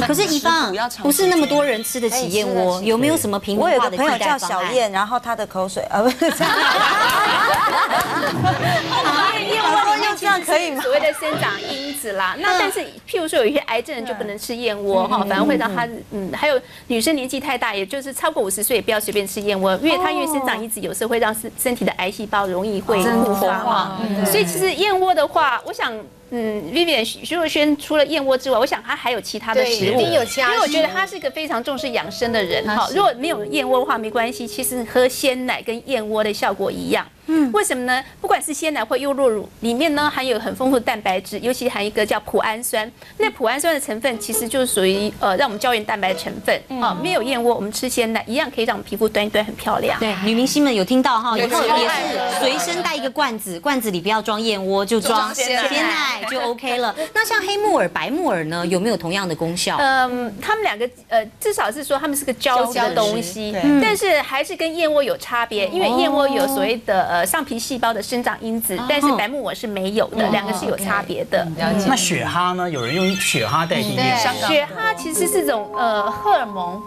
可是宜芳不是那么多人吃的起燕窝，有没有什么平民化的替代方案？我有个朋友叫小燕，然后她的口水啊，不是。燕窝用这样可以吗？所谓的生长因子啦。那但是譬如说有一些癌症人就不能吃燕窝哈，反而会让他还有女生年纪太大，也就是超过50岁也不要随便吃燕窝，因为它因为生长因子有时候会让身体的癌细胞容易会固化哈。所以其实燕窝的话，我想。Vivian 徐若瑄除了燕窝之外，我想她还有其他的食物，因为我觉得她是一个非常重视养生的人哈。如果没有燕窝的话，没关系，其实喝鲜奶跟燕窝的效果一样。为什么呢？不管是鲜奶或优酪乳，里面呢含有很丰富的蛋白质，尤其含一个叫脯氨酸。那脯氨酸的成分其实就是属于让我们胶原蛋白的成分啊。没有燕窝，我们吃鲜奶一样可以让我们皮肤端一端很漂亮。对，女明星们有听到哈？以后也是随身带一个罐子，罐子里不要装燕窝，就装鲜奶。就 OK 了。那像黑木耳、白木耳呢，有没有同样的功效？他们两个至少是说他们是个胶质的东西，但是还是跟燕窝有差别，因为燕窝有所谓的上皮细胞的生长因子，但是白木耳是没有的，两个是有差别的。那雪蛤呢？有人用雪蛤代替燕窝。雪蛤其实是种荷尔蒙，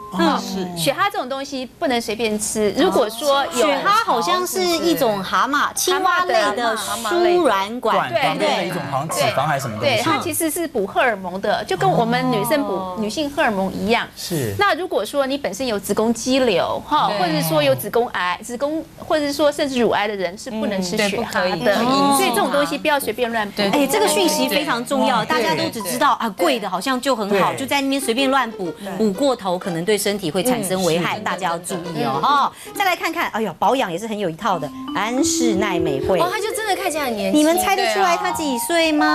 雪蛤这种东西不能随便吃。如果说雪蛤好像是一种蛤蟆、青蛙类的输卵管旁边的一种行。脂肪还是什么东西？对，它其实是补荷尔蒙的，就跟我们女生补女性荷尔蒙一样。是。那如果说你本身有子宫肌瘤哈，或者说有子宫癌、子宫，或者说甚至乳癌的人是不能吃雪蛤的。所以这种东西不要随便乱补。哎，这个讯息非常重要，大家都只知道啊，贵的好像就很好，就在那边随便乱补，补过头可能对身体会产生危害，大家要注意哦。哈，再来看看，哎呦，保养也是很有一套的，安室奈美惠。哦，她就真的看起来很年轻。你们猜得出来她几岁吗？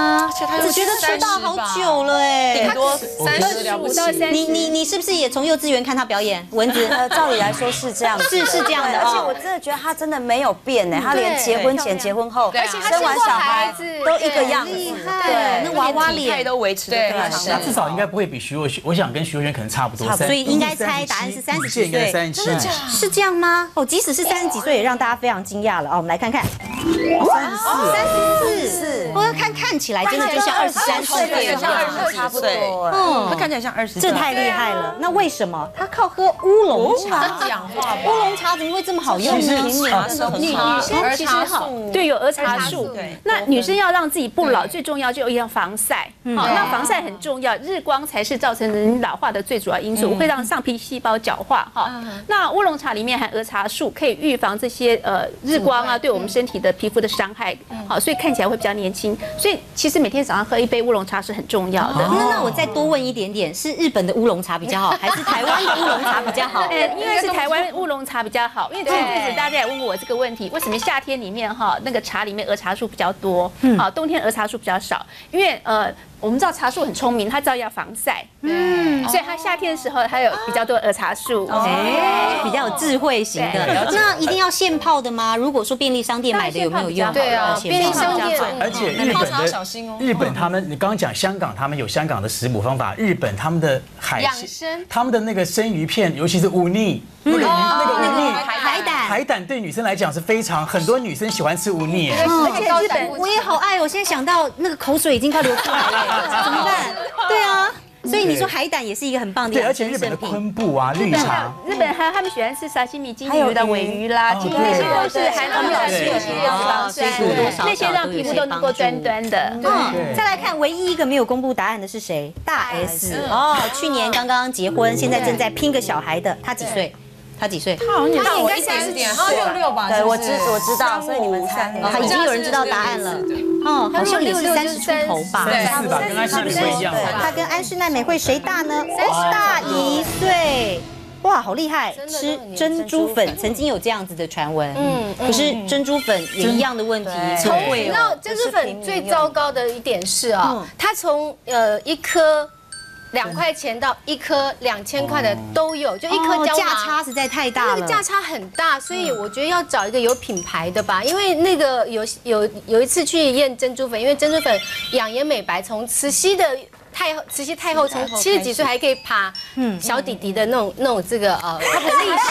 只觉得出道好久了哎，顶多35到35。你是不是也从幼稚园看他表演？蚊子，照理来说是这样，是这样的。而且我真的觉得他真的没有变哎，他连结婚前、结婚后，而且生完小孩都一个样子，对，那娃娃脸都维持的非常好。至少应该不会比徐若瑄，我想跟徐若瑄可能差不多。所以应该猜答案是30几岁，真的是这样吗？哦，即使是30几岁，也让大家非常惊讶了啊！我们来看看，34，我要看。起来真的就像23岁的样子，差不多。它看起来像20，这太厉害了。那为什么它靠喝乌龙茶讲话？乌龙茶怎么会这么好用呢？女生其实好，对，有儿茶素。那女生要让自己不老，最重要就要防晒。好，那防晒很重要，日光才是造成人老化的最主要因素，会让上皮细胞角化。哈，那乌龙茶里面含儿茶素，可以预防这些日光啊对我们身体的皮肤的伤害。好，所以看起来会比较年轻。所以其实每天早上喝一杯乌龙茶是很重要的。那我再多问一点点，是日本的乌龙茶比较好，还是台湾的乌龙茶比较好？因为是台湾乌龙茶比较好，因为前阵子大家也问过我这个问题，为什么夏天里面哈那个茶里面儿茶素比较多，好，冬天儿茶素比较少？因为我们知道茶树很聪明，它知道要防晒，所以它夏天的时候它有比较多儿茶素，比较有智慧型的。那一定要现泡的吗？如果说便利商店买的有没有用？对啊，便利商店。而且日本他们，你刚刚讲香港，他们有香港的食补方法，日本他们的海鲜，他们的那个生鱼片，尤其是乌尼，那个乌尼。海胆对女生来讲是非常，很多女生喜欢吃乌尼，而且日本我也好爱，我现在想到那个口水已经快流出来了，怎么办？对啊。所以你说海胆也是一个很棒的，对，而且日本的昆布啊、绿茶，日本还有他们喜欢吃沙西米、金鱼的尾鱼啦，其实那些都是含欧米伽3有些防酸，那些让皮肤都能够端端的。再来看唯一一个没有公布答案的是谁？大 S 哦，去年刚刚结婚，现在正在拼个小孩的，她几岁？他几岁？他好像大我1点，他66吧？对，我知道，所以你们猜，已经有人知道答案了。哦，好像也是30出头吧？34吧，跟安室奈美惠一样。他跟安室奈美惠谁大呢？大1岁。哇，好厉害！吃珍珠粉曾经有这样子的传闻，可是珍珠粉也一样的问题，超贵。然后珍珠粉最糟糕的一点是啊，它从一颗。2块钱到一颗2000块的都有，就一颗价差实在太大了，那个价差很大，所以我觉得要找一个有品牌的吧，因为那个有一次去验珍珠粉，因为珍珠粉养颜美白，从慈禧太后从70几岁还可以爬小弟弟的那种这个它的历史，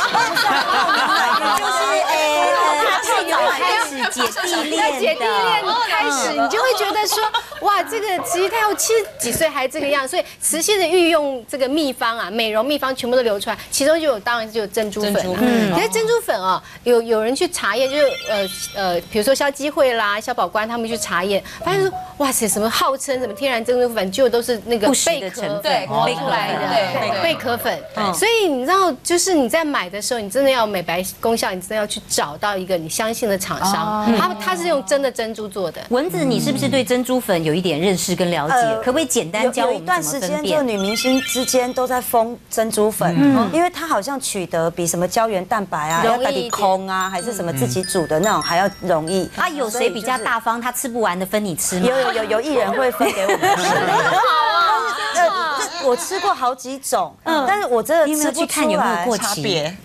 就是。姐弟恋的，开始你就会觉得说，哇，这个慈禧太后70几岁还这个样，所以慈禧的御用这个秘方啊，美容秘方全部都流传，其中就有当然就有珍珠粉了。但是珍珠粉啊，有人去查验，就是比如说萧基慧啦、萧宝官他们去查验，发现说，哇塞，什么号称什么天然珍珠粉，就都是那个贝壳对抠出来的贝壳粉。所以你知道，就是你在买的时候，你真的要美白功效，你真的要去找到一个你相信的厂商，它是用真的珍珠做的。蚊子，你是不是对珍珠粉有一点认识跟了解？可不可以简单教我们怎么分辨？有一段时间，就女明星之间都在封珍珠粉，因为它好像取得比什么胶原蛋白啊、要比空啊，还是什么自己煮的那种还要容易。啊，有谁比较大方？他吃不完的分你吃吗？有艺人会分给我们吃。我吃过好几种，但是我真的吃不出来差别。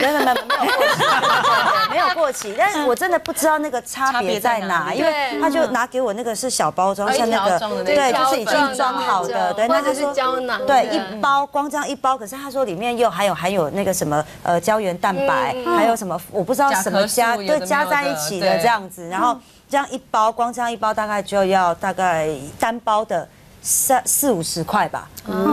没有过期，但是我真的不知道那个差别在哪，因为他就拿给我那个是小包装，像那个对，就是已经装好的，对，那就是胶囊，对，一包光这样一包，可是他说里面又含有那个什么胶原蛋白，还有什么我不知道什么加在一起的这样子，然后这样一包光这样一包大概就要单包的。4、50块吧，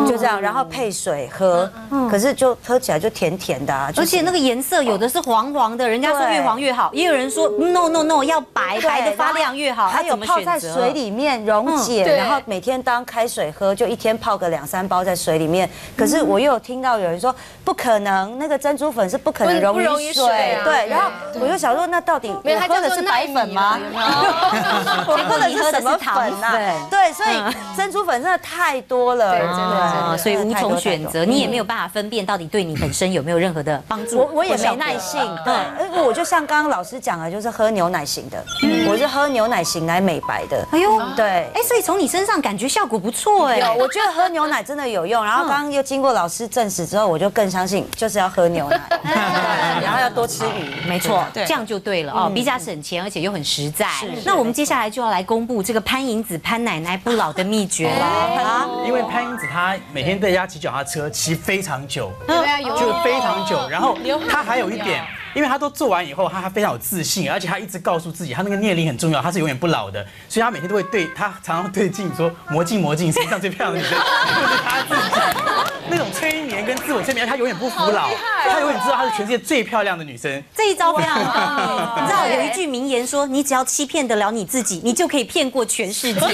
就这样，然后配水喝，可是就喝起来就甜甜的，而且那个颜色有的是黄黄的，人家说越黄越好，也有人说 no 要白白的发亮越好，还有泡在水里面溶解，然后每天当开水喝，就一天泡个2、3包在水里面。可是我又有听到有人说不可能，那个珍珠粉是不可能溶于水，对，然后我就想说那到底我喝的是白粉吗？我喝的是糖粉，对，所以珍珠粉真的太多了，真的，所以无从选择，你也没有办法分辨到底对你本身有没有任何的帮助。我也没耐性，对，因为我就像刚刚老师讲的，就是喝牛奶型的，我是喝牛奶型来美白的。哎呦，对，哎，所以从你身上感觉效果不错哎。有，我觉得喝牛奶真的有用。然后刚刚又经过老师证实之后，我就更相信就是要喝牛奶，然后要多吃鱼，没错，这样就对了哦，比较省钱而且又很实在。那我们接下来就要来公布这个潘迎紫潘奶奶不老的秘诀。因为潘迎紫她每天在家骑脚踏车，骑非常久，就非常久。然后她还有一点，因为她都做完以后，她非常有自信，而且她一直告诉自己，她那个念力很重要，她是永远不老的。所以她每天都会对她常常对镜说：“魔镜，世界上最漂亮的女生就是她自己。”那种催眠跟自我催眠，她永远不服老，她永远知道她是全世界最漂亮的女生。这一招非常棒，你知道有一句名言说：“你只要欺骗得了你自己，你就可以骗过全世界。”所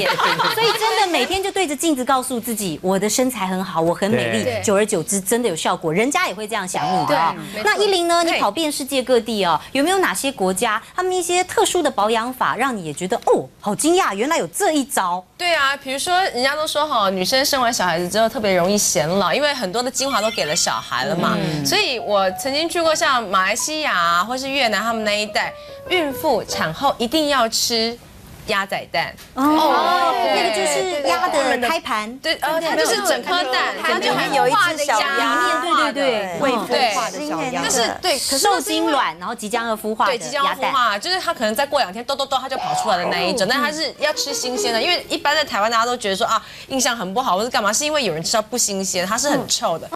以真的每天就对着镜子告诉自己：“我的身材很好，我很美丽。”久而久之，真的有效果，人家也会这样想你的。那依琳呢？你跑遍世界各地哦，有没有哪些国家他们一些特殊的保养法，让你也觉得哦，好惊讶，原来有这一招？对啊，比如说人家都说哈，女生生完小孩子之后特别容易显老，因为很多的精华都给了小孩了嘛，所以我曾经去过像马来西亚啊，或是越南他们那一带，孕妇产后一定要吃鸭仔蛋哦，那个就是鸭的胎盘，对，它就是整颗蛋，它就含有一只小鸭，对，未孵化的小鸭，就是对受精卵，然后即将要孵化，对，即将要孵化，就是它可能再过2天，咚，它就跑出来的那一种，但它是要吃新鲜的，因为一般在台湾大家都觉得说啊，印象很不好，或是干嘛，是因为有人吃到不新鲜，它是很臭的。